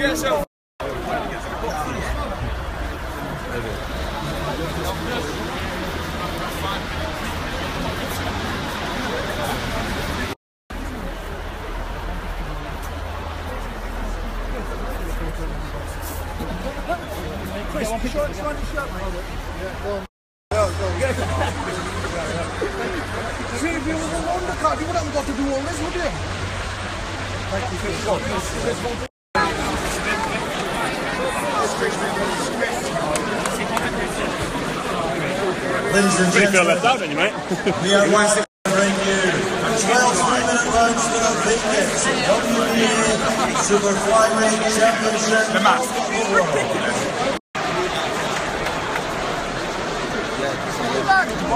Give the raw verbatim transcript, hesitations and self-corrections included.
Chris, you want to run your shirt, mate? Yeah, go on. Go, go, yeah. See, if you was a Honda car, you wouldn't have got to do all this, would you? Thank you, Chris. Go on, Chris. Ladies and gentlemen, left out, don't you, mate? We are once again bringing you a twelve-minute round to the biggest W B A Super Flyweight Championship. The mask is ridiculous.